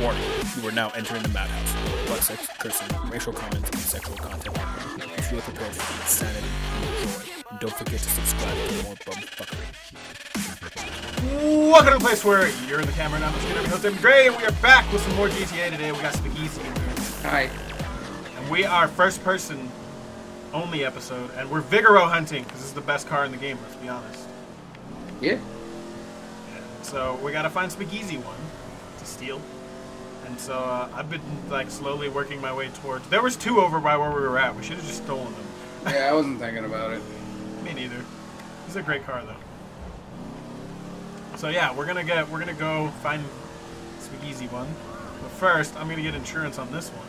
Warning, you are now entering the madhouse. Butt sex, cursing, racial comments, and sexual content. If you are prepared for insanity and joy, don't forget to subscribe for more bumfuckery. Welcome to a place where you're in the camera now. Let's get every host, David Gray, and we are back with some more GTA today. We got Spageezy. Hi. And we are first person only episode, and we're Vigaro hunting, because this is the best car in the game, let's be honest. Yeah. So we gotta find Spageezy one to steal. And so I've been like slowly working my way towards. There was two over by where we were at. We should have just stolen them. Yeah, I wasn't thinking about it. Me neither. This is a great car though. So yeah, we're gonna go find Spageezy one. But first, I'm gonna get insurance on this one.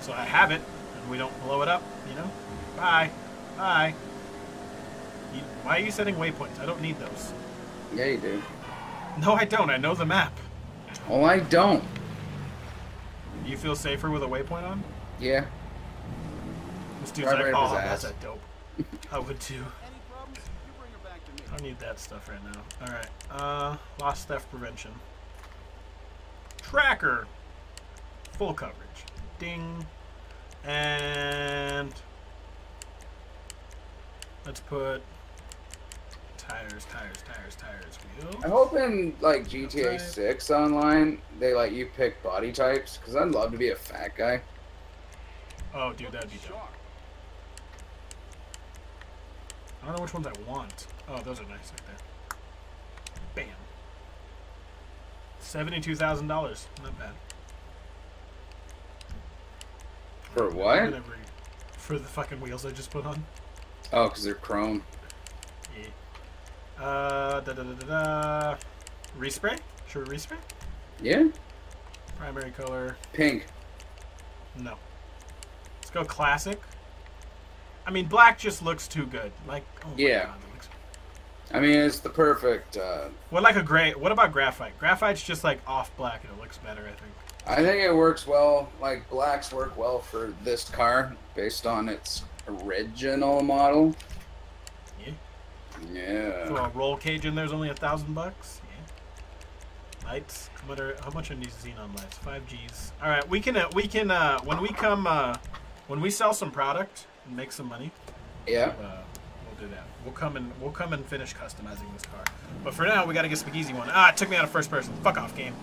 So I have it, and we don't blow it up. You know. Bye, bye. Why are you setting waypoints? I don't need those. Yeah, you do. No, I don't. I know the map. Well, I don't. You feel safer with a waypoint on? Yeah. This dude's like, oh, that's a dope. I would too. I need that stuff right now. All right. Lost theft prevention. Tracker. Full coverage. Ding. And let's put tires. Wheel. I hope in like GTA 6 online they let you pick body types, because I'd love to be a fat guy. Oh, dude, that'd be dope. I don't know which ones I want. Oh, those are nice right there. Bam. $72,000. Not bad. For what? Whatever. For the fucking wheels I just put on. Oh, because they're chrome. Yeah. Respray? Should we respray? Yeah. Primary color. Pink. No. Let's go classic. I mean, black just looks too good. Like, oh yeah. God, that looks... I mean, it's the perfect. What like a gray? What about graphite? Graphite's just like off black, and it looks better, I think. I think it works well. Like blacks work well for this car based on its original model. Yeah. Yeah. Throw a roll cage in there's only $1,000 bucks. Yeah. Lights. How much are these xenon lights? 5Gs. All right, we can when we sell some product and make some money. Yeah. We'll do that. We'll come and finish customizing this car. But for now, we gotta get Spageezy one. Ah, it took me out of first person. Fuck off, game.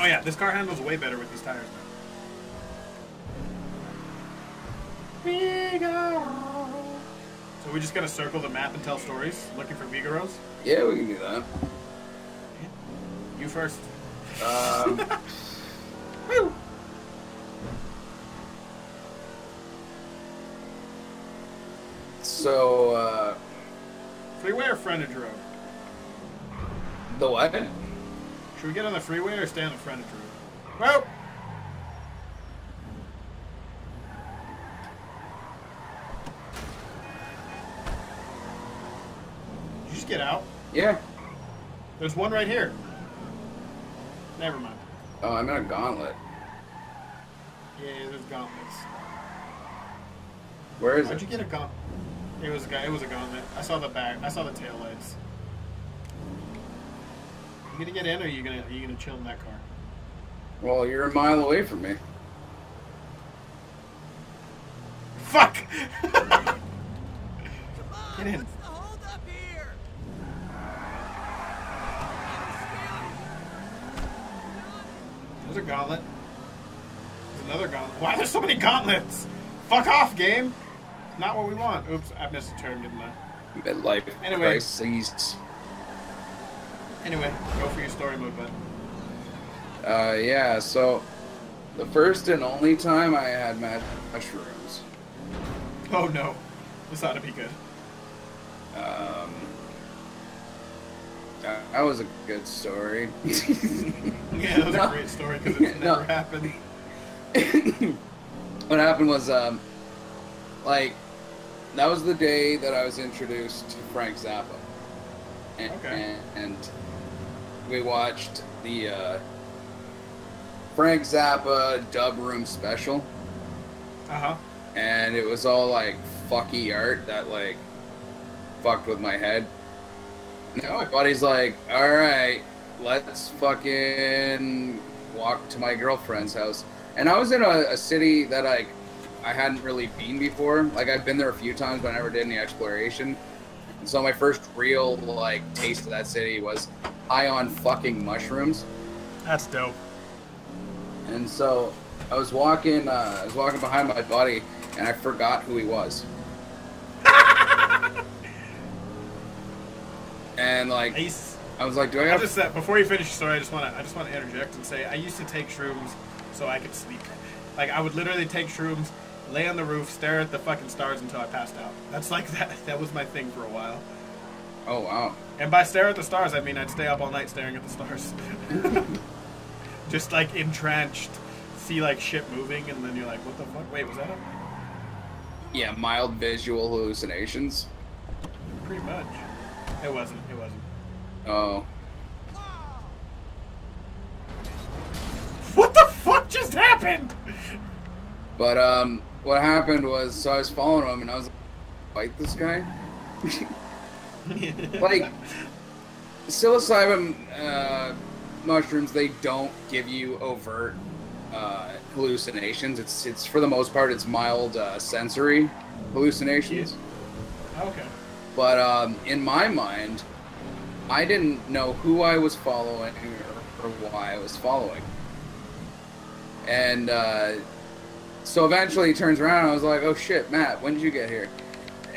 Oh yeah, this car handles way better with these tires now. Vigaro. So we just gotta circle the map and tell stories, looking for Vigaros? Yeah, we can do that. Yeah. You first. Woo! So, freeway or frontage road? The what? Should we get on the freeway or stay on the frontage road? Well. Get out. Yeah. There's one right here. Never mind. Oh, I'm in a gauntlet. Yeah, there's gauntlets. Where is it? How'd you get a gauntlet? It was a guy. It was a gauntlet. I saw the back. I saw the tail lights. You gonna get in, or are you gonna chill in that car? Well, you're a mile away from me. Fuck! Get in. There's a gauntlet. There's another gauntlet. Why are there so many gauntlets? Fuck off, game. Not what we want. Oops, I missed a turn, didn't I? Midlife crises. Anyway, go for your story mode, bud. Yeah, so the first and only time I had mushrooms. Oh no. This ought to be good. That was a good story. Yeah, that was a great story because it never happened. What happened was, like, that was the day that I was introduced to Frank Zappa. And, okay. And we watched the Frank Zappa dub room special. Uh-huh. And it was all, like, fucky art that, like, fucked with my head. No, my buddy's like, all right, let's fucking walk to my girlfriend's house. And I was in a city that I hadn't really been before. Like, I've been there a few times, but I never did any exploration. And so my first real, like, taste of that city was high on fucking mushrooms. That's dope. And so I was walking behind my buddy, and I forgot who he was. And like, I was like, do I have just before you finish your story, I just want to interject and say I used to take shrooms so I could sleep. Like, I would literally take shrooms, lay on the roof, stare at the fucking stars until I passed out. That's like that was my thing for a while. Oh wow. And by stare at the stars, I mean I'd stay up all night staring at the stars. Just like entranced, see like shit moving, and then you're like, what the fuck? Wait, was that a... Yeah, mild visual hallucinations. Pretty much. It wasn't. Oh. What the fuck just happened? But, what happened was, so I was following him, and I was like, fight this guy? Like, psilocybin, mushrooms, they don't give you overt, hallucinations. It's for the most part, it's mild, sensory hallucinations. Yeah. Okay. But in my mind, I didn't know who I was following or why I was following. And so eventually he turns around and I was like, oh shit, Matt, when did you get here?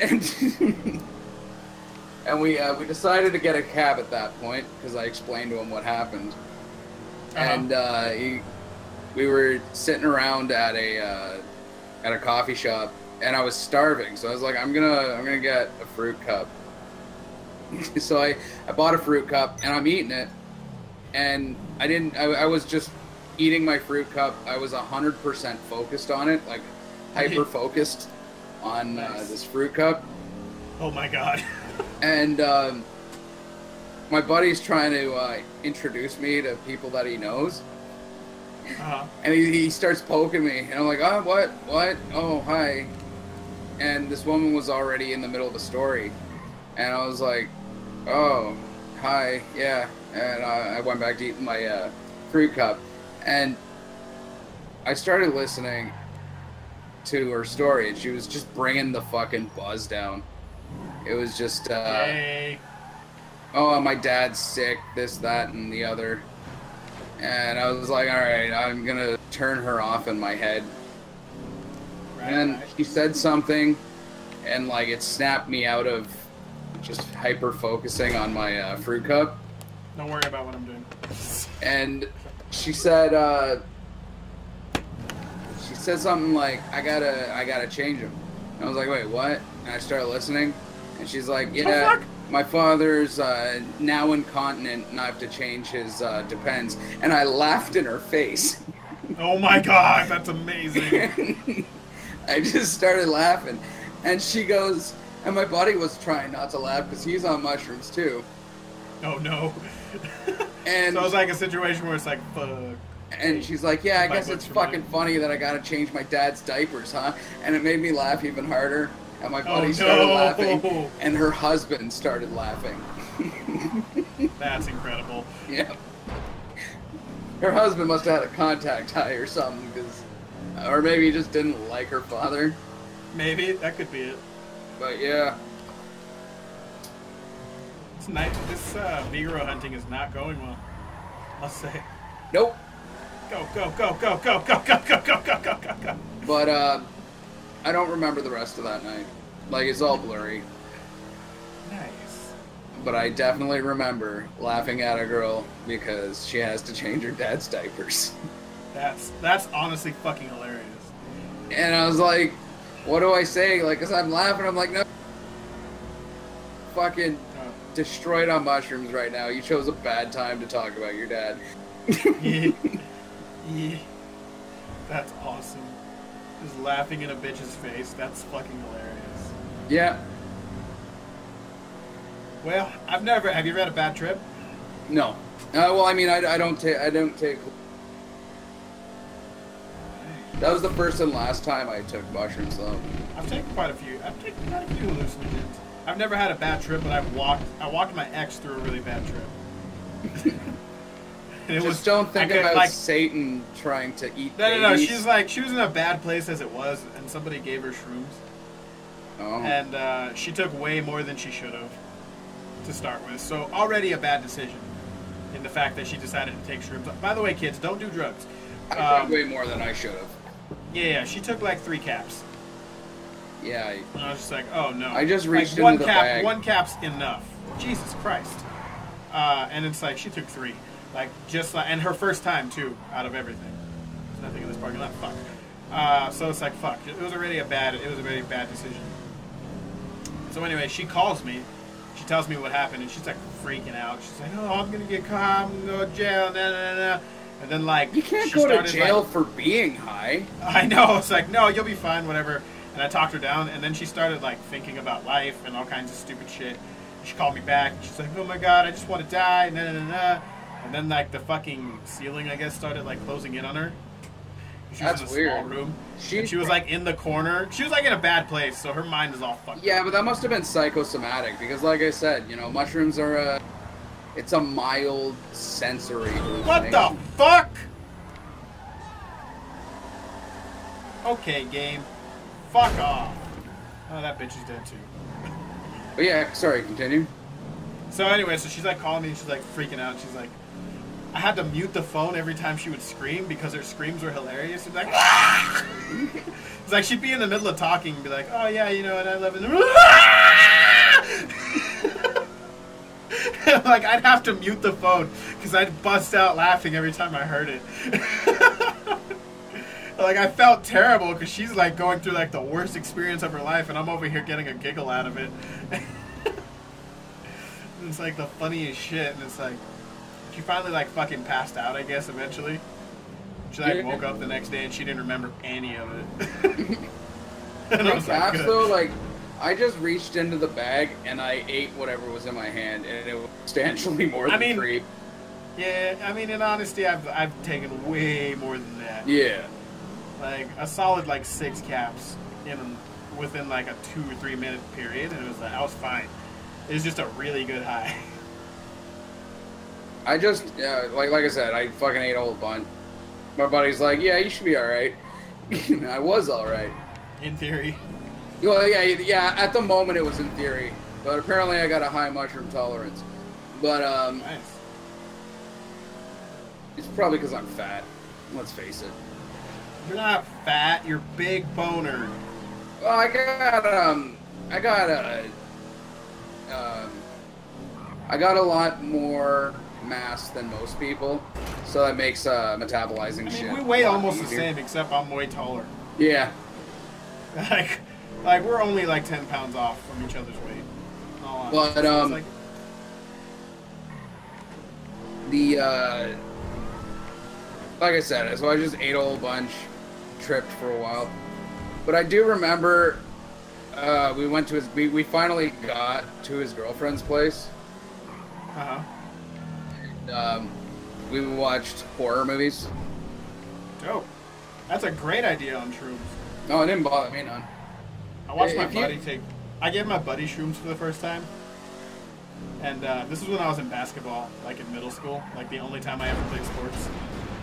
And, and we decided to get a cab at that point because I explained to him what happened. Uh-huh. And we were sitting around at a coffee shop. And I was starving, so I was like, I'm gonna get a fruit cup. So I bought a fruit cup and I'm eating it, and I was just eating my fruit cup. I was 100% focused on it, like hyper focused on this fruit cup. Oh my god. And my buddy's trying to introduce me to people that he knows. Uh-huh. And he starts poking me, and I'm like, oh, what, oh, hi. And this woman was already in the middle of a story. And I was like, oh, hi, yeah. And I went back to eating my fruit cup. And I started listening to her story, and she was just bringing the fucking buzz down. It was just, hey. Oh, my dad's sick, this, that, and the other. And I was like, all right, I'm going to turn her off in my head. Right, and right. She said something, and, like, it snapped me out of just hyper-focusing on my fruit cup. Don't worry about what I'm doing. And she said something like, I gotta change him. And I was like, wait, what? And I started listening, and she's like, yeah. Oh, fuck. My father's now incontinent, and I have to change his depends. And I laughed in her face. Oh my god, that's amazing. I just started laughing. And she goes, and my buddy was trying not to laugh because he's on mushrooms too. Oh no. And so it was like a situation where it's like, fuck. And she's like, yeah, I guess it's fucking funny that I gotta change my dad's diapers, huh? And it made me laugh even harder. And my buddy started laughing, and her husband started laughing. That's incredible. Yeah. Her husband must have had a contact high or something, or maybe he just didn't like her father. Maybe, that could be it. But yeah. It's nice. This Vigaro hunting is not going well, I'll say. Nope. Go. But, I don't remember the rest of that night. Like, it's all blurry. Nice. But I definitely remember laughing at a girl because she has to change her dad's diapers. That's honestly fucking hilarious. And I was like, what do I say? Like, because I'm laughing, I'm like, no. Fucking destroyed on mushrooms right now. You chose a bad time to talk about your dad. Yeah. Yeah. That's awesome. Just laughing in a bitch's face. That's fucking hilarious. Yeah. Well, I've never... Have you ever had a bad trip? No. Well, I mean, I don't take... That was the first and last time I took mushrooms, though. I've taken quite a few hallucinogens. I've never had a bad trip, but I walked my ex through a really bad trip. And it just was, don't think about like, Satan trying to eat. No. She's like, she was in a bad place as it was, and somebody gave her shrooms. Oh. And she took way more than she should have to start with. So already a bad decision in the fact that she decided to take shrooms. By the way, kids, don't do drugs. I took way more than I should have. Yeah, she took like 3 caps. Yeah. And I was just like, oh no. I just reached like, into the bag. One cap's enough. Jesus Christ. And it's like she took 3. Like just like, and her first time too, out of everything. There's nothing in this parking lot. Fuck. So it's like fuck. It was already a bad. It was a very bad decision. So anyway, she calls me. She tells me what happened, and she's like freaking out. She's like, "Oh, I'm gonna get caught. I'm gonna go to jail." Nah. And then like you can't go to jail for being high. I know. It's like no, you'll be fine, whatever. And I talked her down, and then she started like thinking about life and all kinds of stupid shit. She called me back. And she's like, "Oh my god, I just want to die." Nah. And then, like, the fucking ceiling, I guess, started, like, closing in on her. She was in a small room. She was, like, in the corner. She was, like, in a bad place, so her mind is all fucked up. Yeah, but that must have been psychosomatic, because, like I said, you know, mushrooms are a... It's a mild sensory... What the fuck?! Okay, game. Fuck off. Oh, that bitch is dead, too. But yeah, sorry, continue. So, anyway, so she's, like, calling me, and she's, like, freaking out. She's, like... I had to mute the phone every time she would scream because her screams were hilarious. It's like, ah! It's like she'd be in the middle of talking and be like, oh yeah, you know, and I love it. And like, I'd have to mute the phone because I'd bust out laughing every time I heard it. Like, I felt terrible because she's like going through like the worst experience of her life and I'm over here getting a giggle out of it. It's like the funniest shit and it's like... She finally like fucking passed out, I guess, eventually. She like woke up the next day and she didn't remember any of it. And I was like, though, like, I just reached into the bag and I ate whatever was in my hand and it was substantially more than 3. Yeah, I mean, in honesty, I've taken way more than that. Yeah. Like, a solid like 6 caps within like a 2 or 3 minute period and it was like, I was fine. It was just a really good high. I just, like I said, I fucking ate a whole bunch. My buddy's like, yeah, you should be alright. I was alright. In theory. Well, yeah, at the moment it was in theory. But apparently I got a high mushroom tolerance. But, nice. It's probably because I'm fat. Let's face it. You're not fat, you're big boner. Well, I got a lot more... mass than most people, so that makes metabolizing shit. We weigh almost the same, except I'm way taller. Yeah. Like we're only like 10 pounds off from each other's weight. But like I said, so I just ate a whole bunch, tripped for a while, but I do remember we went to his. We finally got to his girlfriend's place. Uh huh. We watched horror movies. Dope. That's a great idea on shrooms. No, it didn't bother me none. I watched my buddy take... I gave my buddy shrooms for the first time. And this was when I was in basketball, like in middle school. Like the only time I ever played sports.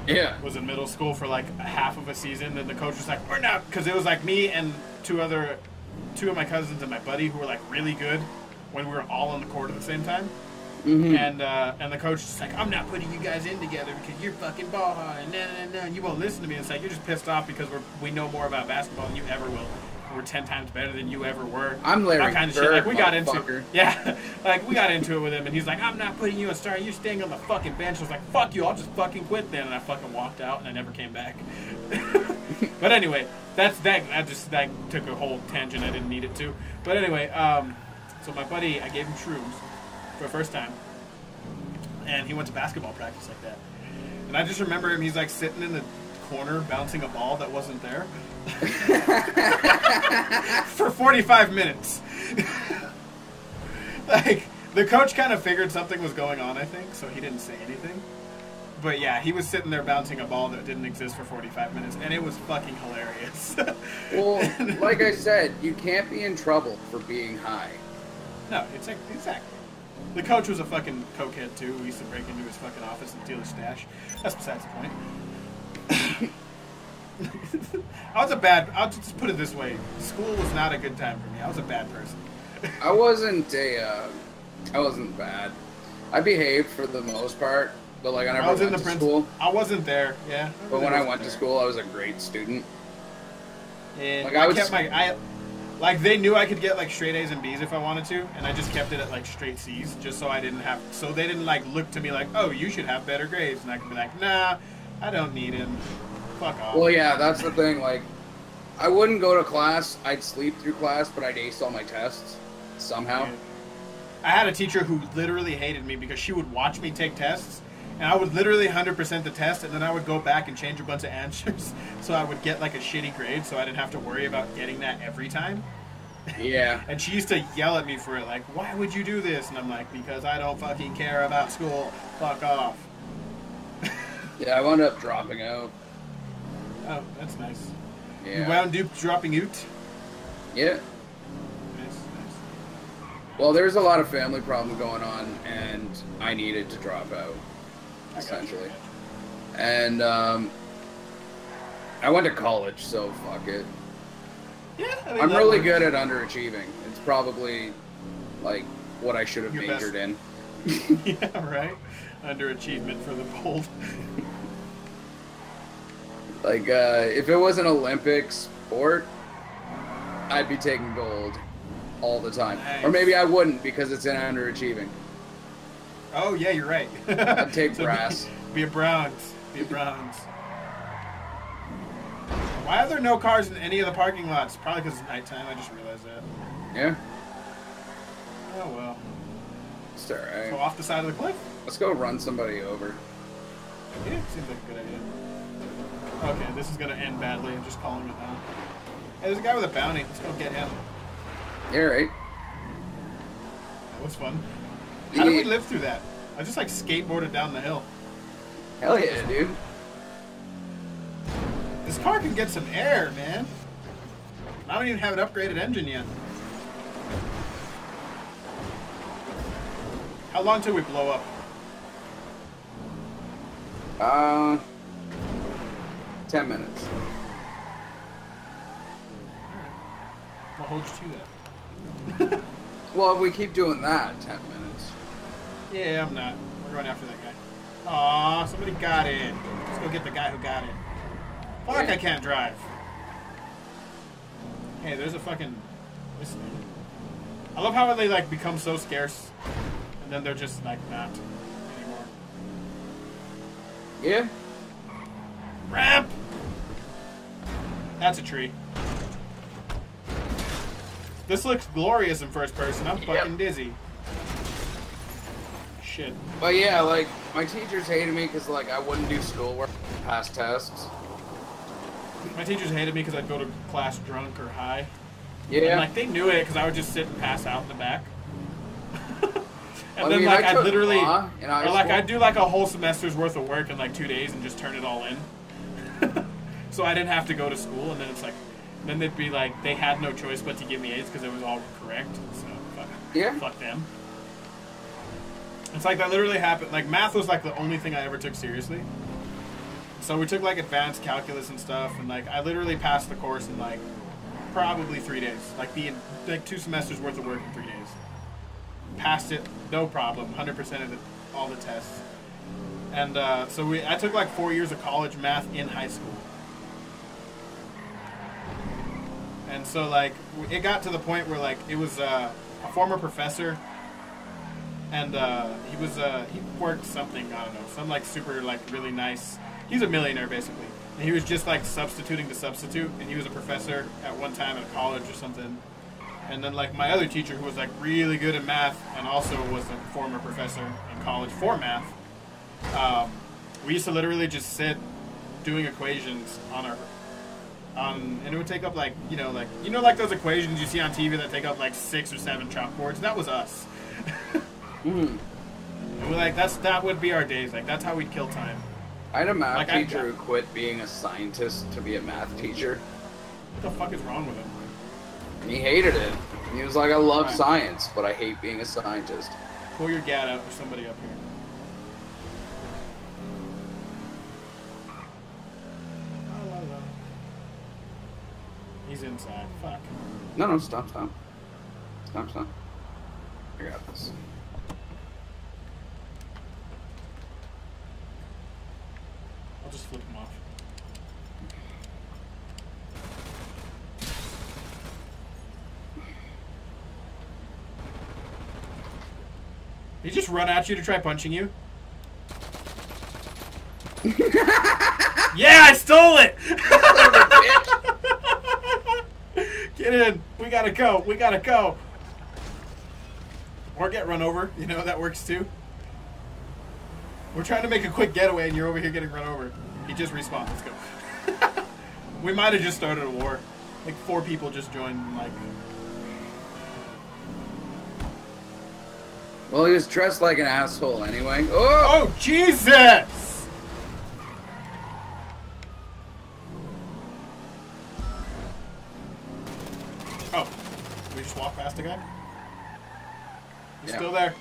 Yeah. Was in middle school for like half of a season. And the coach was like, we're not... Because it was like me and two of my cousins and my buddy who were like really good when we were all on the court at the same time. Mm-hmm. And the coach is like, I'm not putting you guys in together because you're fucking ball high and you won't listen to me. It's like, you're just pissed off because we know more about basketball than you ever will. We're 10 times better than you ever were. I'm Larry Bird, motherfucker. Like, we got into it with him and he's like, I'm not putting you in starting. You're staying on the fucking bench. I was like, fuck you. I'll just fucking quit then. And I fucking walked out and I never came back. But anyway, that took a whole tangent. I didn't need it to. But anyway, so my buddy, I gave him shrooms. For the first time, and he went to basketball practice like that, and I just remember him. He's like sitting in the corner bouncing a ball that wasn't there for 45 minutes. Like the coach kind of figured something was going on, I think, so he didn't say anything. But yeah, he was sitting there bouncing a ball that didn't exist for 45 minutes, and it was fucking hilarious. Well, like I said, you can't be in trouble for being high. No, it's like, exactly. The coach was a fucking cokehead too. He used to break into his fucking office and steal his stash. That's besides the point. I was a bad. I'll just put it this way: school was not a good time for me. I was a bad person. I wasn't bad. I behaved for the most part, but like I was in the principal. I wasn't there. Yeah. But when I went to school, I was a great student. And like I kept my. Like, they knew I could get, like, straight A's and B's if I wanted to, and I just kept it at, like, straight C's, just so I didn't have... So they didn't, like, look to me like, oh, you should have better grades, and I could be like, nah, I don't need him. Fuck off. Well, yeah, that's the thing, like, I wouldn't go to class, I'd sleep through class, but I'd ace all my tests, somehow. Yeah. I had a teacher who literally hated me because she would watch me take tests, and I would literally 100% the test, and then I would go back and change a bunch of answers so I would get, like, a shitty grade so I didn't have to worry about getting that every time. Yeah. And she used to yell at me for it, like, why would you do this? And I'm like, because I don't fucking care about school. Fuck off. Yeah, I wound up dropping out. Oh, that's nice. Yeah. You wound up dropping out? Yeah. Nice. Well, there's a lot of family problem going on, and I needed to drop out. Essentially. And I went to college, so fuck it. Yeah, I mean, I'm really good at underachieving. It's probably like what I should have majored in. Yeah, right? Underachievement for the bold. Like, if it was an Olympic sport, I'd be taking gold all the time. Nice. Or maybe I wouldn't because it's an underachieving. Oh, yeah, you're right. I'll take brass. Be a bronze. Be a bronze. Why are there no cars in any of the parking lots? Probably because it's nighttime. I just realized that. Yeah. Oh, well. It's all right. So off the side of the cliff? Let's go run somebody over. Yeah, seems like a good idea. Okay, this is going to end badly. I'm just calling it now. Hey, there's a guy with a bounty. Let's go get him. Yeah, right. That was fun. How did we live through that? I just like skateboarded down the hill. Hell yeah, dude. This car can get some air, man. I don't even have an upgraded engine yet. How long till we blow up? $10 minutes. I'll hold you to that. Well, if we keep doing that, 10 minutes. Yeah, I'm not. We're going after that guy. Aw, somebody got it. Let's go get the guy who got it. Fuck, yeah. I can't drive. Hey, there's a fucking... Listen. I love how they, like, become so scarce. And then they're just, like, not anymore. Yeah. Ramp! That's a tree. This looks glorious in first person. I'm fucking dizzy. Shit. But yeah, like, my teachers hated me because, like, I wouldn't do schoolwork past tests. My teachers hated me because I'd go to class drunk or high. Yeah. And, like, they knew it because I would just sit and pass out in the back. I'd do, like, a whole semester's worth of work in, like, 2 days and just turn it all in. So I didn't have to go to school, and then it's like, then they'd be like, they had no choice but to give me A's because it was all correct. So, fuck them. It's like that literally happened. Like, math was, like, the only thing I ever took seriously. So we took, like, advanced calculus and stuff, and, like, I literally passed the course in, like, probably 3 days. Like, 2 semesters worth of work in 3 days. Passed it, no problem, 100% of all the tests. And so I took, like, 4 years of college math in high school. And so, like, it got to the point where, like, it was a former professor... And he worked something, I don't know, some like super like really nice, he's a millionaire basically. And he was just like substituting to substitute, and he was a professor at one time at college or something. And then like my other teacher who was like really good at math and also was a former professor in college for math, we used to literally just sit doing equations on our, and it would take up like, you know, like those equations you see on TV that take up like 6 or 7 chalkboards, that was us. And we're like, that would be our days. Like, that's how we'd kill time. I had a math teacher who quit being a scientist to be a math teacher. What the fuck is wrong with him? And he hated it. He was like, I love science, but I hate being a scientist. Pull your gat out for somebody up here. He's inside. Fuck. No, no, stop, stop. Stop, stop. I got this. I'll just flip him off. Did he just run at you to try punching you? Yeah, I stole it! Get in. We gotta go. We gotta go. Or get run over. You know, that works too. We're trying to make a quick getaway and you're over here getting run over. He just respawned. Let's go. We might have just started a war. Like 4 people just joined. And like. Well, he was dressed like an asshole anyway. Oh, oh Jesus! Walk past the guy. He's still there.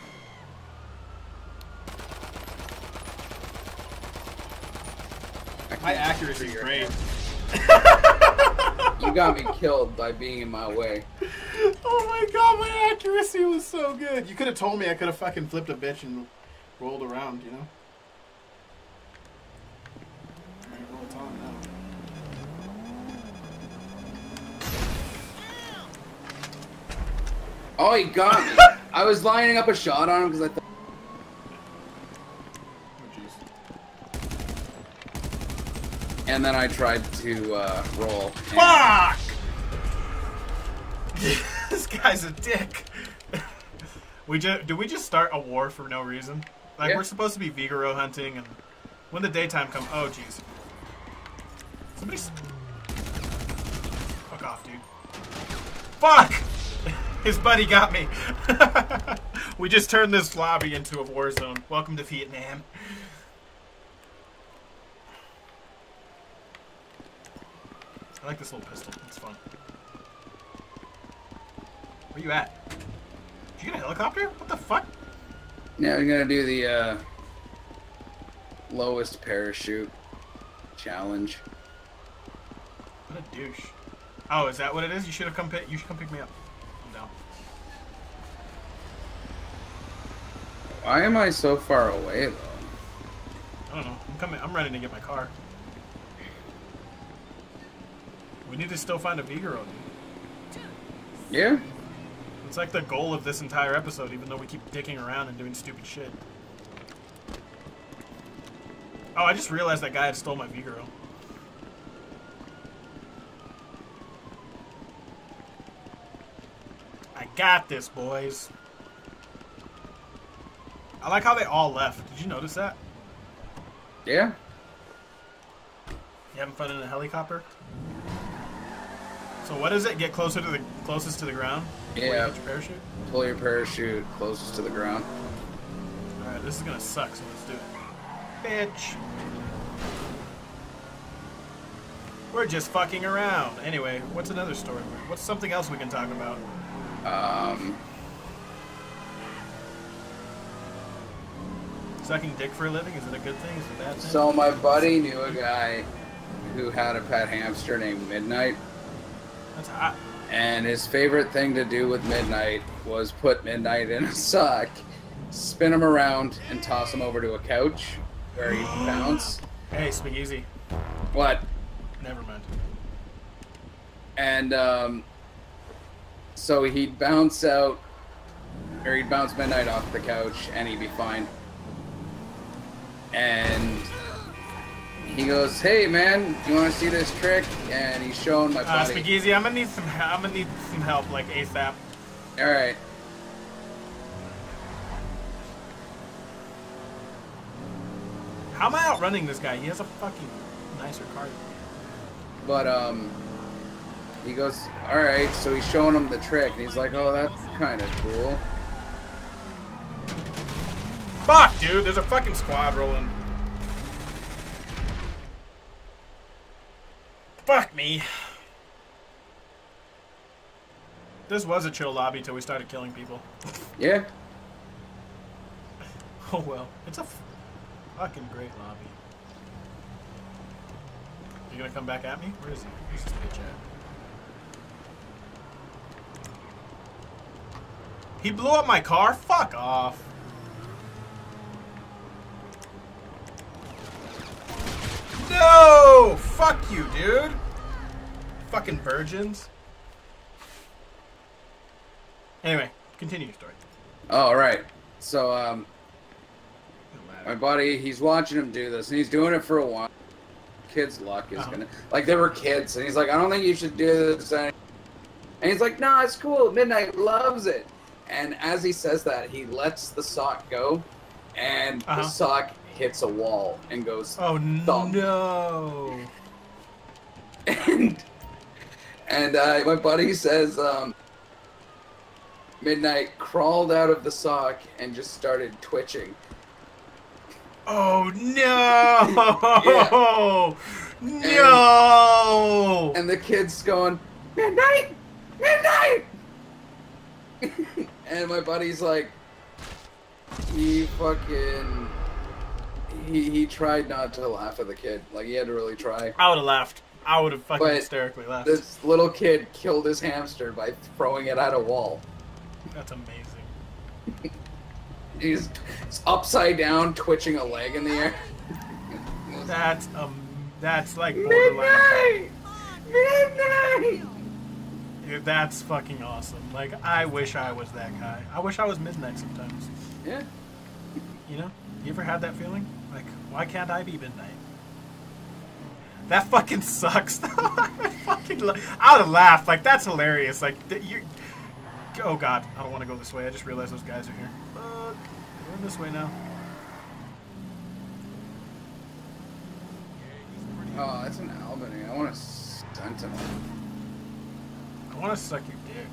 My accuracy is great. You got me killed by being in my way. Oh my god, my accuracy was so good. You could have told me, I could have fucking flipped a bitch and rolled around, you know? Alright, roll it on now. Oh, he got me. I was lining up a shot on him because I thought. Oh, and then I tried to roll. Fuck! This guy's a dick. Do we just start a war for no reason? Like we're supposed to be Vigaro hunting, and when the daytime comes, oh jeez. Somebody's. Fuck off, dude. Fuck! His buddy got me. We just turned this lobby into a war zone. Welcome to Vietnam. I like this little pistol. It's fun. Where you at? Did you get a helicopter? What the fuck? Yeah, I'm gonna do the lowest parachute challenge. What a douche. Oh, is that what it is? You should have come. You should come pick me up. Why am I so far away, though? I don't know. I'm coming. I'm ready to get my car. We need to still find a Vigaro, dude. Yeah? It's like the goal of this entire episode, even though we keep dicking around and doing stupid shit. Oh, I just realized that guy had stole my Vigaro. I got this, boys. I like how they all left. Did you notice that? Yeah. You having fun in a helicopter? So what is it? Get closer to the closest to the ground? Yeah. Pull your parachute? Pull your parachute closest to the ground. Alright, this is gonna suck, so let's do it. Bitch. We're just fucking around. Anyway, what's another story? What's something else we can talk about? Sucking dick for a living, is it a good thing? Is it a bad thing? So my buddy knew a guy who had a pet hamster named Midnight. That's hot. And his favorite thing to do with Midnight was put Midnight in a sock, spin him around, and toss him over to a couch where he can bounce. Hey, Spageezy. What? Never mind. And so he'd bounce out, or he'd bounce Midnight off the couch, and he'd be fine. And he goes, "Hey man, you want to see this trick?" And he's showing my buddy. Spageezy, I'm gonna need some help, like ASAP. All right. How am I outrunning this guy? He has a fucking nicer car. But he goes, "All right." So he's showing him the trick, and he's like, "Oh, that's kind of cool." Fuck, dude! There's a fucking squad rolling. Fuck me. This was a chill lobby till we started killing people. Yeah. Oh well, it's a fucking great lobby. You gonna come back at me? Where is he? Where's this bitch at? He blew up my car? Fuck off. No! Fuck you, dude. Fucking virgins. Anyway, continue your story. All right. So, my buddy, he's watching him do this, and he's doing it for a while. Kids' luck is gonna, like, they were kids, and he's like, I don't think you should do this. And he's like, no, it's cool. Midnight loves it. And as he says that, he lets the sock go, and the sock hits a wall and goes, oh thump. No! And my buddy says, Midnight crawled out of the sock and just started twitching. Oh no! Yeah. No! And the kid's going, Midnight! Midnight! And my buddy's like, he fucking, he tried not to laugh at the kid. Like, he had to really try. I would have laughed. I would have fucking hysterically laughed. This little kid killed his hamster by throwing it at a wall. That's amazing. He's upside down, twitching a leg in the air. That's like borderline. Midnight! Dude, that's fucking awesome. Like, I wish I was that guy. I wish I was Midnight sometimes. Yeah. You know? You ever had that feeling? Like, why can't I be Midnight? That fucking sucks. I would have laughed. Like, that's hilarious. Like, you. Oh god, I don't want to go this way. I just realized those guys are here. Fuck. We're this way now. Oh, that's an Albany. I want to stunt him. I want to suck your dick.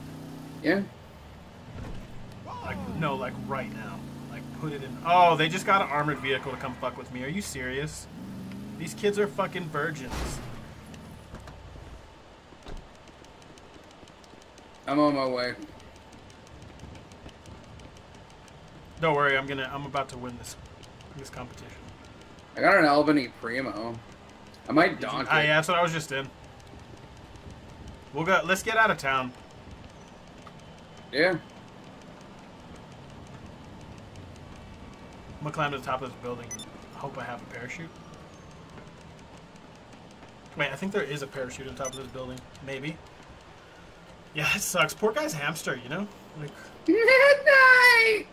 Yeah? Like, no, like right now. Like, put it in. Oh, they just got an armored vehicle to come fuck with me. Are you serious? These kids are fucking virgins. I'm on my way. Don't worry, I'm about to win this competition. I got an Albany Primo. I might donk it. Yeah, that's what I was just in. We'll go. Let's get out of town. Yeah. I'm gonna climb to the top of this building. I hope I have a parachute. Wait, I think there is a parachute on top of this building. Maybe. Yeah, it sucks. Poor guy's hamster, you know. Like. Midnight.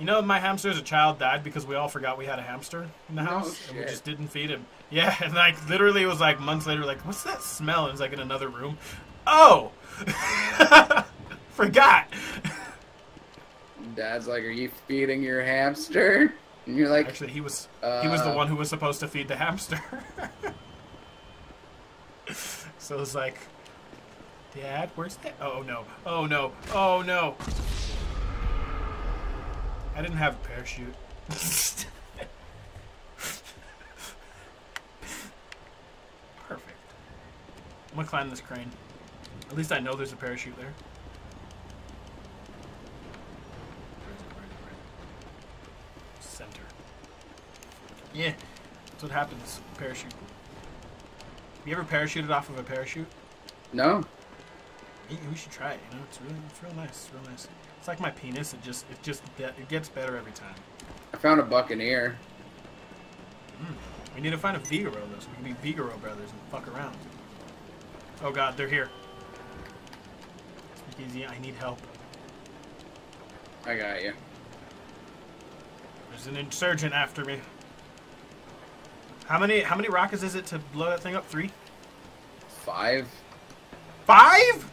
You know, my hamster as a child died because we all forgot we had a hamster in the house, and we just didn't feed him. Yeah, and like literally it was like months later, like, what's that smell? And it was like in another room. Oh! Forgot! Dad's like, are you feeding your hamster? And you're like... Actually, he was the one who was supposed to feed the hamster. So it was like, Dad, where's that? Oh no, oh no, oh no! I didn't have a parachute. Perfect. I'm gonna climb this crane. At least I know there's a parachute there. Center. Yeah, that's what happens. Parachute. You ever parachuted off of a parachute? No. We should try it. You know, it's real nice. It's real nice. It's like my penis. It gets better every time. I found a Buccaneer. Mm. We need to find a Vigaro though, so we can be Vigaro brothers and fuck around. Oh god, they're here. Spageezy, I need help. I got you. There's an insurgent after me. How many rockets is it to blow that thing up? 3? 5. 5?!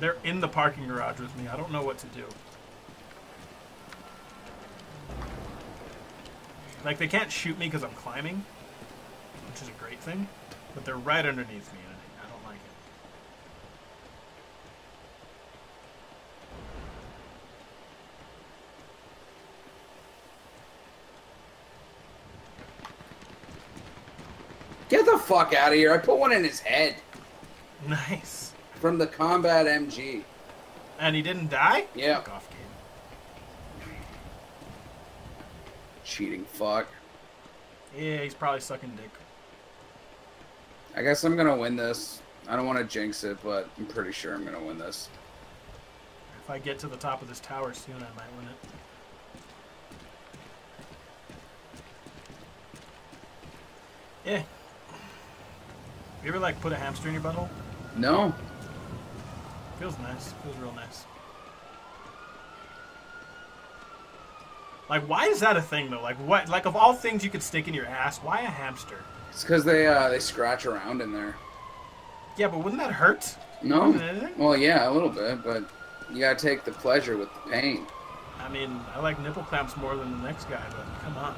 They're in the parking garage with me. I don't know what to do. Like, they can't shoot me because I'm climbing, which is a great thing, but they're right underneath me, and I don't like it. Get the fuck out of here. I put one in his head. Nice. From the combat MG. And he didn't die? Yeah. Fuck off, game. Cheating fuck. Yeah, he's probably sucking dick. I guess I'm gonna win this. I don't want to jinx it, but I'm pretty sure I'm gonna win this. If I get to the top of this tower soon, I might win it. Yeah. You ever, like, put a hamster in your butthole? No. Feels nice. Feels real nice. Like, why is that a thing, though? Like, what? Like, of all things you could stick in your ass, why a hamster? It's because they scratch around in there. Yeah, but wouldn't that hurt? No. Well, yeah, a little bit, but you gotta take the pleasure with the pain. I mean, I like nipple clamps more than the next guy, but come on.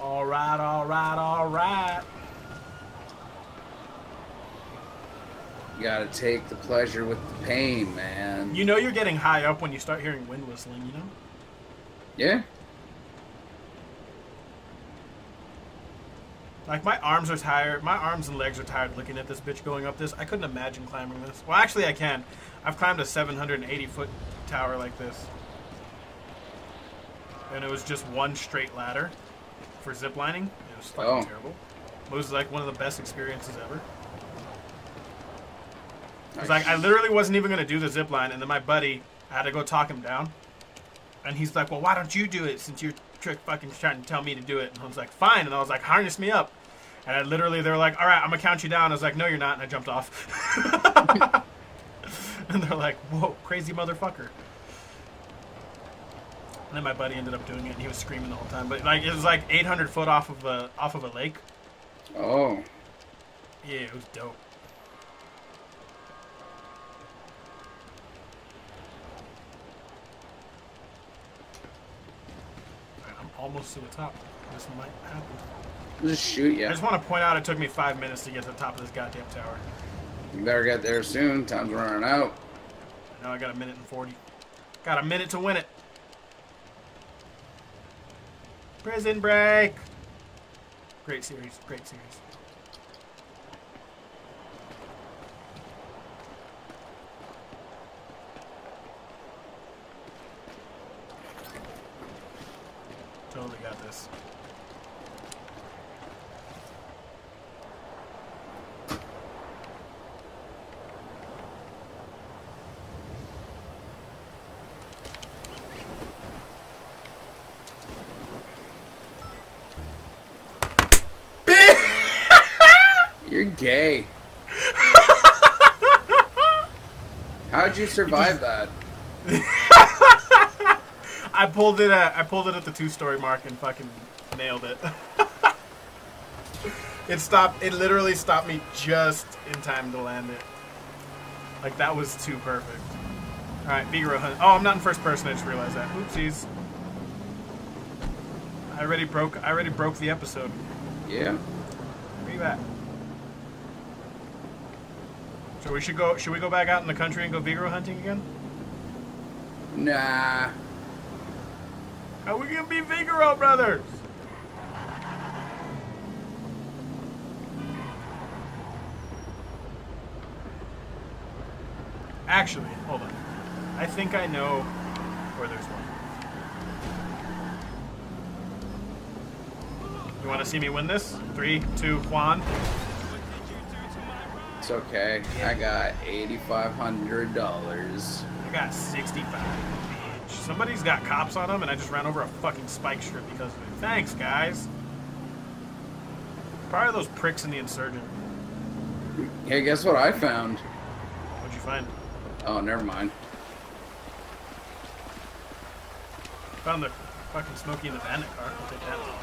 Alright, alright, alright. You gotta take the pleasure with the pain, man. You know you're getting high up when you start hearing wind whistling, you know? Yeah. Like, my arms are tired. My arms and legs are tired looking at this bitch going up this. I couldn't imagine climbing this. Well, actually, I can. I've climbed a 780-foot tower like this. And it was just one straight ladder. For ziplining, it was fucking terrible. It was like one of the best experiences ever. It was like, I literally wasn't even gonna do the zipline, and then my buddy, I had to go talk him down. And he's like, well, why don't you do it since you're fucking trying to tell me to do it? And I was like, fine. And I was like, harness me up. And I literally, they were like, all right, I'm gonna count you down. I was like, no, you're not. And I jumped off. And they're like, whoa, crazy motherfucker. And then my buddy ended up doing it, and he was screaming the whole time. But like, it was like 800 foot off of a lake. Oh. Yeah, it was dope. Right, I'm almost to the top. This might happen. I'll just shoot you. I just want to point out it took me 5 minutes to get to the top of this goddamn tower. You better get there soon. Time's running out. I know, I got a minute and 40. Got a minute to win it. Prison Break! Great series, great series. Totally got this. You're gay. How'd you survive that? I pulled it at the 2-story mark and fucking nailed it. It literally stopped me just in time to land it. Like, that was too perfect. All right, Vigaro hunt. Oh, I'm not in first person. I just realized that. Oopsies. I already broke the episode. Yeah. Bring that. So we should go. Should we go back out in the country and go Vigaro hunting again? Nah. How are we gonna be Vigaro brothers? Actually, hold on. I think I know where there's one. You want to see me win this? 3, 2, Juan. It's okay. Yeah. I got $8,500. I got 65, bitch. Somebody's got cops on them, and I just ran over a fucking spike strip because of it. Thanks, guys. Probably those pricks in the Insurgent. Hey, guess what I found? What'd you find? Oh, never mind. Found the fucking Smokey and the Bandit car. I'll take that one.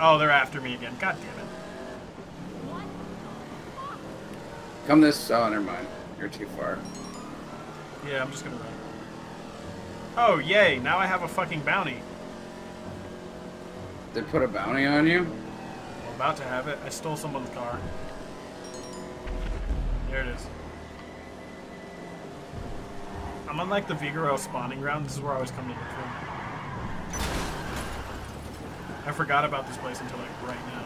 Oh, they're after me again. God damn it. Come this... Oh, never mind. You're too far. Yeah, I'm just gonna run. Oh, yay. Now I have a fucking bounty. They put a bounty on you? About to have it. I stole someone's car. There it is. I'm on like the Vigaro spawning ground. This is where I was coming in from. I forgot about this place until like right now.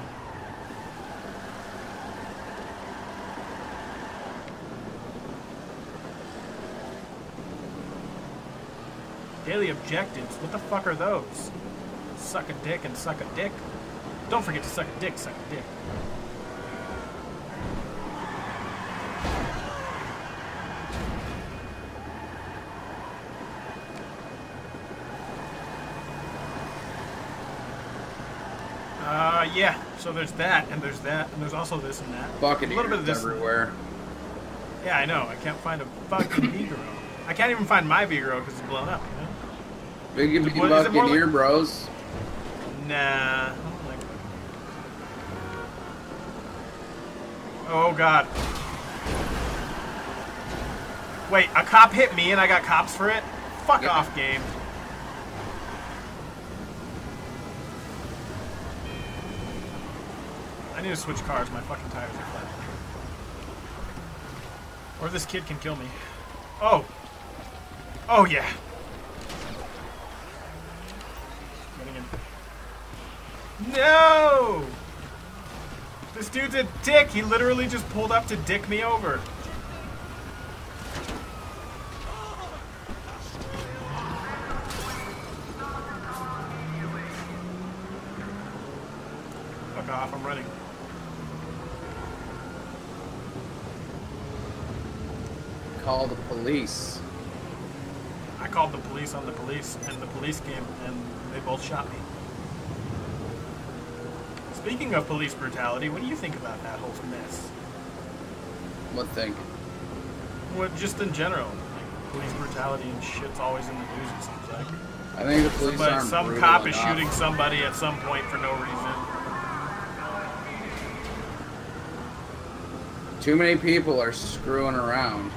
Daily objectives. What the fuck are those? Suck a dick and suck a dick. Don't forget to suck a dick, suck a dick. Yeah. So there's that, and there's that, and there's also this and that. Fucking a little bit of this everywhere. Yeah, I know. I can't find a fucking Vigaro. I can't even find my Vigaro because it's blown up, you know? Big is it, what, fucking here, like... bros. Nah. Oh god. Wait, a cop hit me and I got cops for it? Fuck yeah. Off, game. I need to switch cars, my fucking tires are flat. Or this kid can kill me. Oh! Oh yeah! Getting in. No! This dude's a dick! He literally just pulled up to dick me over. Fuck off, I'm running. Call the police. I called the police on the police and the police came and they both shot me. Speaking of police brutality, what do you think about that whole mess? What thing? Well, just in general. Like, police brutality and shit's always in the news, it seems like. I think the police aren't brutal enough. Some cop is shooting somebody at some point for no reason. Too many people are screwing around.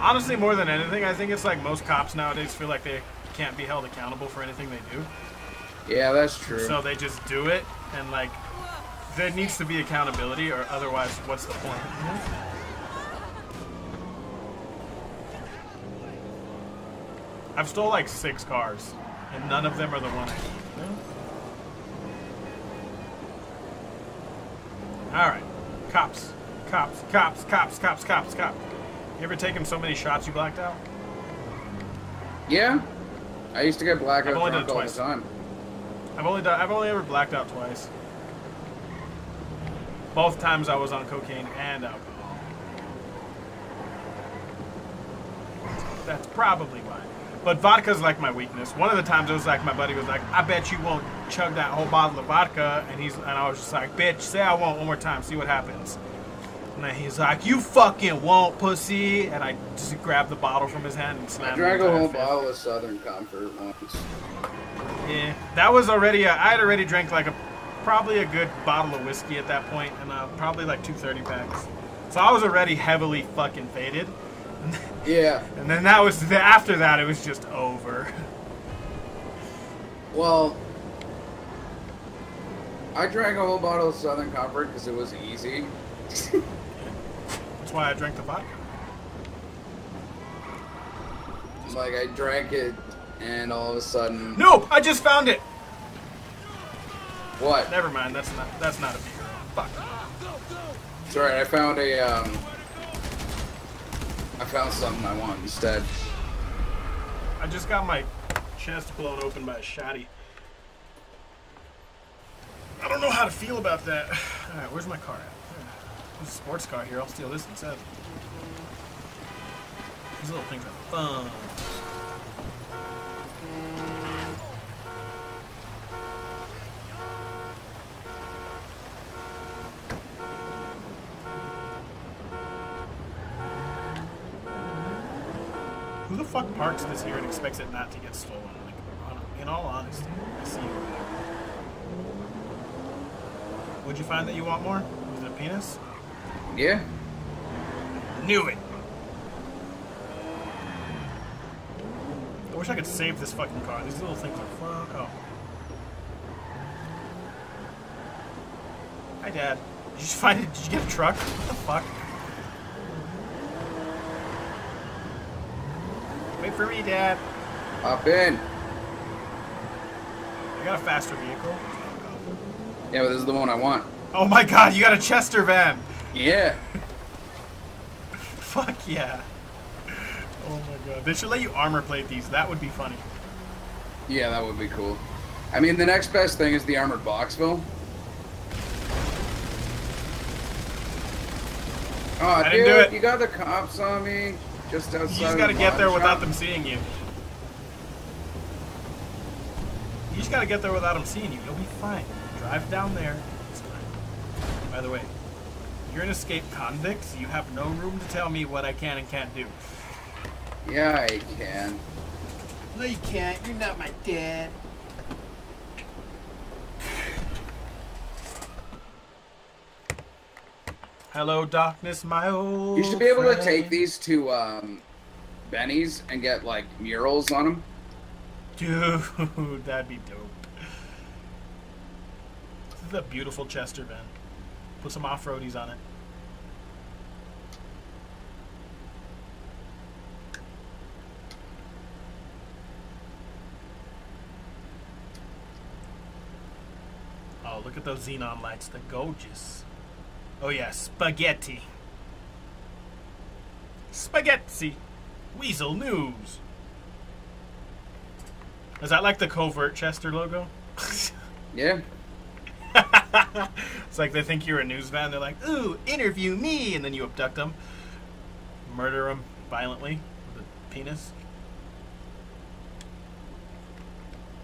Honestly, more than anything, I think it's like most cops nowadays feel like they can't be held accountable for anything they do. Yeah, that's true. So they just do it, and like, there needs to be accountability, or otherwise, what's the point? I've stole like 6 cars, and none of them are the one I need. Alright. Cops. Cops. Cops. Cops. Cops. Cops. Cops. You ever taken so many shots you blacked out? Yeah. I used to get blacked out drunk all the time. I've only ever blacked out twice. Both times I was on cocaine and alcohol. That's probably why. But vodka's like my weakness. One of the times it was like my buddy was like, "I bet you won't chug that whole bottle of vodka," and I was just like, "Bitch, say I won't one more time, see what happens." And then he's like, "You fucking won't, pussy," and I just grabbed the bottle from his hand and slammed it. I drank a whole bottle of Southern Comfort once. Yeah, that was already, I had already drank like probably a good bottle of whiskey at that point, and probably like 2 30-packs. So I was already heavily fucking faded. Yeah. And then that was, after that, it was just over. Well, I drank a whole bottle of Southern Comfort because it was easy. That's why I drank the vodka. Like, I drank it. And all of a sudden... No! I just found it! What? Never mind, that's not a beer. Fuck. It's alright, I found a, I found something I want instead. I just got my chest blown open by a shotty. I don't know how to feel about that. Alright, where's my car at? There's a sports car here, I'll steal this instead. These little things are fun. Who the fuck parks this here and expects it not to get stolen? Like, in all honesty, I see you. Would you find that you want more? Was it a penis? Yeah. Knew it! I wish I could save this fucking car. These little things are fun. Oh. Hi, Dad. Did you find it? Did you get a truck? What the fuck? Wait for me, Dad. Hop in. I got a faster vehicle. Yeah, but this is the one I want. Oh my God, you got a Chester van. Yeah. Fuck yeah. Oh my God. They should let you armor plate these. That would be funny. Yeah, that would be cool. I mean, the next best thing is the armored Boxville. Oh, dude, didn't do it. You got the cops on me. Just outside. You just gotta get there without them seeing you. You just gotta get there without them seeing you. You'll be fine. Drive down there. It's fine. By the way, you're an escaped convict, so you have no room to tell me what I can and can't do. Yeah, I can. No, you can't. You're not my dad. Hello, darkness, my old. You should be able friend. To take these to Benny's and get like murals on them. Dude, that'd be dope. This is a beautiful Chester van. Put some off-roadies on it. Oh, look at those xenon lights. They're gorgeous. Oh yeah, spaghetti. Spaghetti. Weasel News. Is that like the covert Chester logo? Yeah. It's like they think you're a news van. They're like, ooh, interview me. And then you abduct them. Murder them violently with a penis.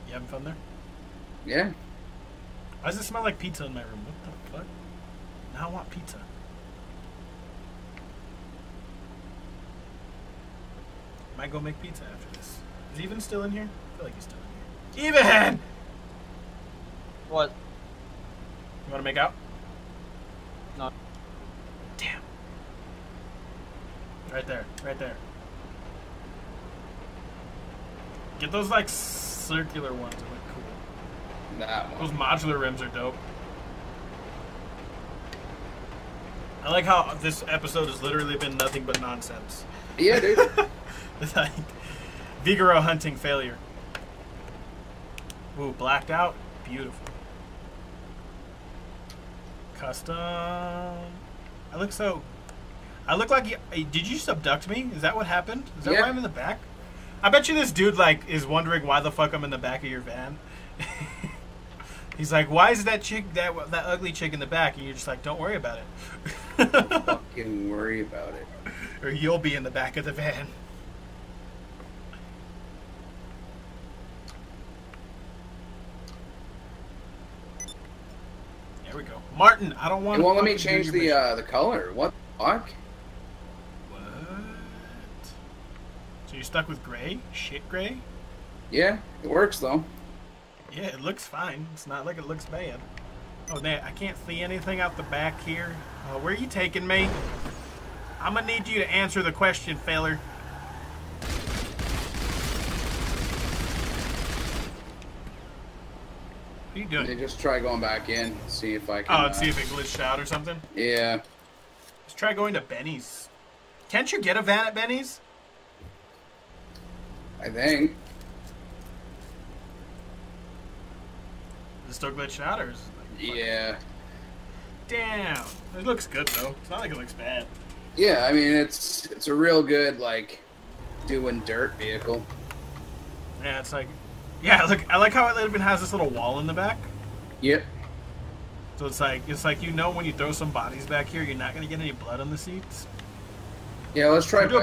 You having fun there? Yeah. Why does it smell like pizza in my room? What the fuck? I want pizza. Might go make pizza after this. Is Even still in here? I feel like he's still in here. Even! What? You want to make out? No. Damn. Right there. Right there. Get those, like, circular ones. They're, like, cool. That one. Those modular rims are dope. I like how this episode has literally been nothing but nonsense. Yeah, dude. It's like Vigaro hunting failure. Ooh, blacked out. Beautiful. Custom. I look so... I look like... Did you just abduct me? Is that what happened? Is that why I'm in the back? I bet you this dude, like, is wondering why the fuck I'm in the back of your van. He's like, why is that chick, that ugly chick in the back? And you're just like, don't worry about it. Don't fucking worry about it. Or you'll be in the back of the van. There we go. Martin, I don't want to... Well, let me change the color. What the fuck? What? So you're stuck with gray? Shit gray? Yeah, it works, though. Yeah, it looks fine. It's not like it looks bad. Oh, man, I can't see anything out the back here. Where are you taking me? I'm gonna need you to answer the question, feller. What are you doing? They just try going back in, see if I can... Oh, see if it glitched out or something? Yeah. Let's try going to Benny's. Can't you get a van at Benny's? I think. Is it still glitched out, or is it like... Yeah. Damn. It looks good, though. It's not like it looks bad. Yeah, I mean, it's a real good, like, doing dirt vehicle. Yeah, it's like... Yeah, look, I like how it even has this little wall in the back. Yep. So it's like you know when you throw some bodies back here, you're not going to get any blood on the seats. Yeah, let's try Benny's. You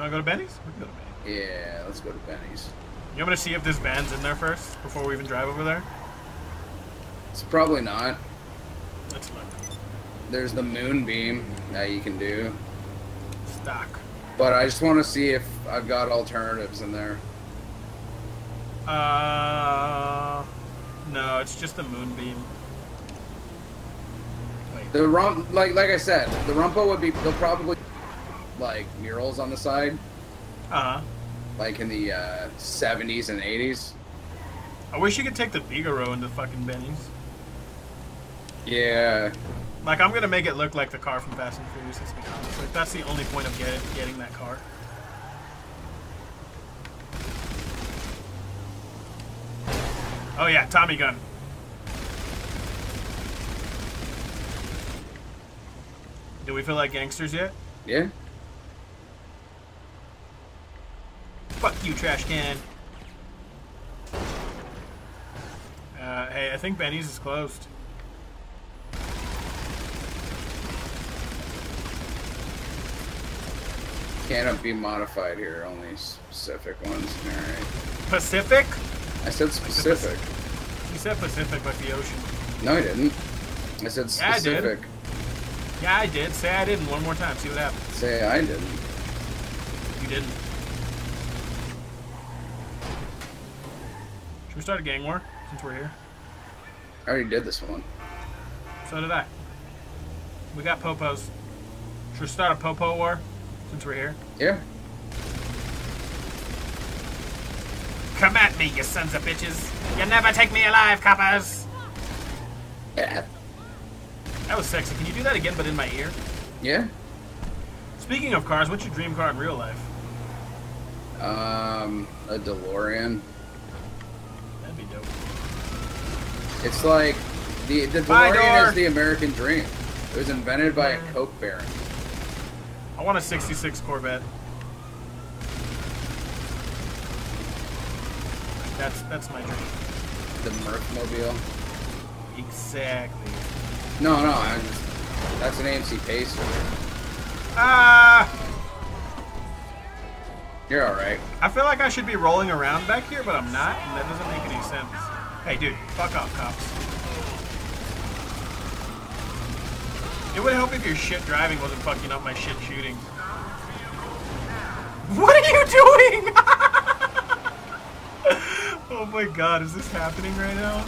want to go to Benny's? We can go to Benny's. Yeah, let's go to Benny's. You want me to see if this van's in there first, before we even drive over there? It's probably not. Let's look. There's the moonbeam that you can do. Stock. But I just want to see if I've got alternatives in there. No, it's just the moonbeam. Wait. The rump, like I said, the rumpo would be, they'll probably, like, murals on the side. Uh-huh. Like in the 70s and 80s. I wish you could take the Vigaro into fucking Benny's. Yeah. Like, I'm gonna make it look like the car from Fast and Furious, let's be honest. Like, that's the only point of getting that car. Oh yeah, Tommy gun. Do we feel like gangsters yet? Yeah. Fuck you, trash can. Hey, I think Benny's is closed. Cannot be modified here, only specific ones. Alright. Pacific? I said specific. You said Pacific like the ocean. No, I didn't. I said specific. Yeah, I did. Yeah, I did. Say I didn't one more time. See what happens. Say I didn't. You didn't. Should we start a gang war since we're here? I already did this one. So did I. We got popos. Should we start a popo war since we're here? Yeah. Come at me, you sons of bitches! You'll never take me alive, coppers! Yeah. That was sexy. Can you do that again, but in my ear? Yeah. Speaking of cars, what's your dream car in real life? A DeLorean. That'd be dope. It's like, the DeLorean is the American dream. It was invented by a Coke baron. I want a 66 Corvette. That's my dream. The Mercmobile. Exactly. No, no, that's an AMC Pacer. Ah! You're alright. I feel like I should be rolling around back here, but I'm not, and that doesn't make any sense. Hey, dude, fuck off, cops. It would help if your shit driving wasn't fucking up my shit shooting. What are you doing?! Oh my god, is this happening right now?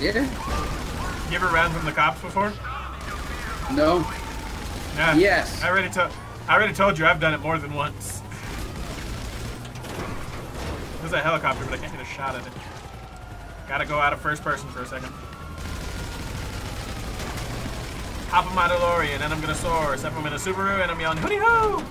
Yeah. You ever ran from the cops before? No. Nah, yes. I already told you I've done it more than once. There's a helicopter, but I can't get a shot at it. Gotta go out of first person for a second. Hop on my DeLorean, and I'm gonna soar. Except I'm in a Subaru, and I'm yelling, hooty hoo!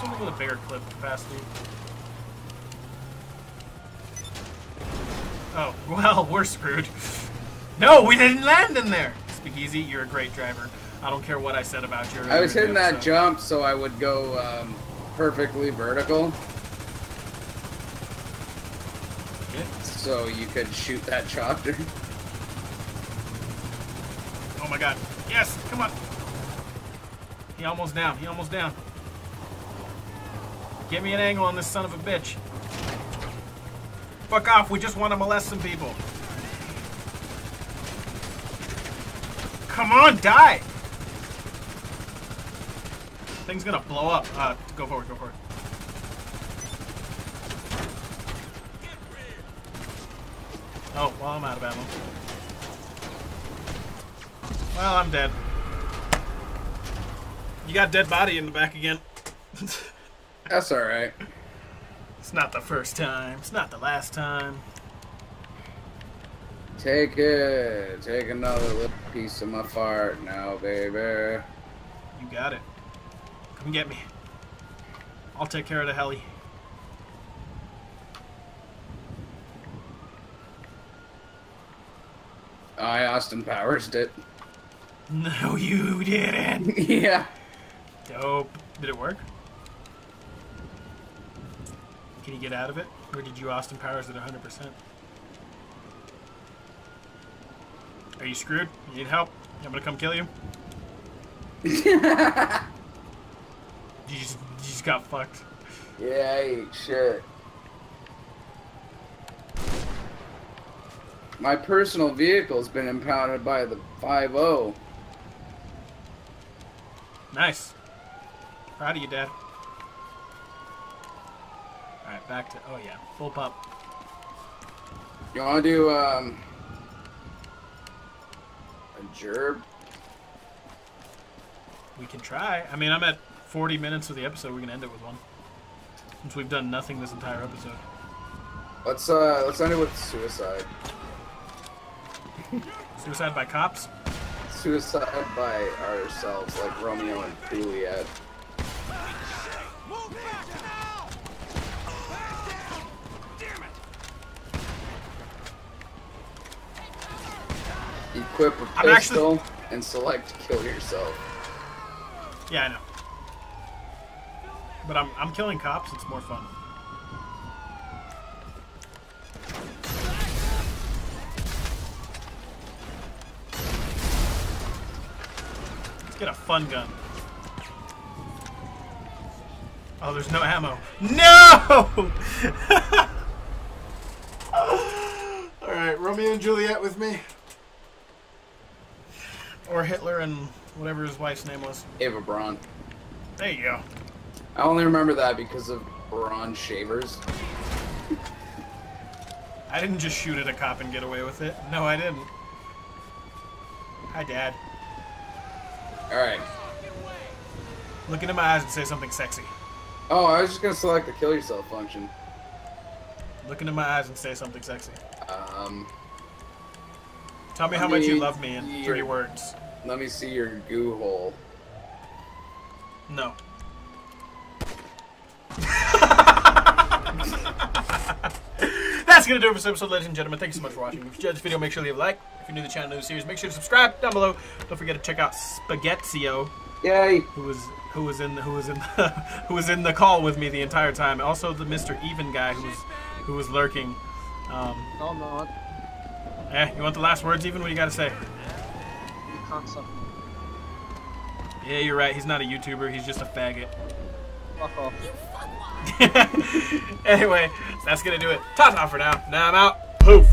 Something with a bigger clip capacity. Oh, well, we're screwed. No, we didn't land in there! Spageezy, you're a great driver. I don't care what I said about your... I was hitting that jump so I would go perfectly vertical. Okay. So you could shoot that chopper. Oh my god. Yes, come on. He almost down, he almost down. Get me an angle on this son of a bitch. Fuck off, we just want to molest some people. Come on, die! Thing's gonna blow up. Go forward, go forward. Oh, well, I'm out of ammo. Well, I'm dead. You got dead body in the back again. That's alright. It's not the first time. It's not the last time. Take it. Take another little piece of my fart now, baby. You got it. Come get me. I'll take care of the heli. I Austin Powers did. No, you didn't. Yeah. Dope. Did it work? Can you get out of it? Or did you Austin Powers at 100%? Are you screwed? You need help? I'm gonna come kill you? you just got fucked. Yeah, I ate shit. My personal vehicle's been impounded by the 5-0. Nice. Proud of you, Dad. Alright, back to, oh yeah, full pop. You wanna do, a gerb? We can try. I mean, I'm at 40 minutes of the episode, we can end it with one. Since we've done nothing this entire episode. Let's end it with suicide. Suicide by cops? Suicide by ourselves, like Romeo and Juliet. Move back now! Back down! Damn it! Equip a pistol and select kill yourself. Yeah, I know. But I'm killing cops, it's more fun. Let's get a fun gun. Oh, there's no ammo. No! Alright, Romeo and Juliet with me. Or Hitler and whatever his wife's name was. Eva Braun. There you go. I only remember that because of Braun Shavers. I didn't just shoot at a cop and get away with it. No, I didn't. Hi, Dad. Alright. Look into my eyes and say something sexy. Oh, I was just gonna select the kill yourself function. Look into my eyes and say something sexy. Tell me how much you love me in 3 words. Let me see your goo hole. No. That's gonna do it for this episode, ladies and gentlemen. Thank you so much for watching. If you enjoyed this video, make sure to leave a like. If you're new to the channel, new to the series, make sure to subscribe down below. Don't forget to check out Spageezy. Yay! Who was in the call with me the entire time. Also the Mr. Even guy who was lurking. Oh no. Eh, you want the last words, Even? What do you gotta say? You can't suck. Yeah, you're right. He's not a YouTuber. He's just a faggot. Fuck off. Anyway, that's gonna do it. Ta-ta for now. Now I'm out. Poof.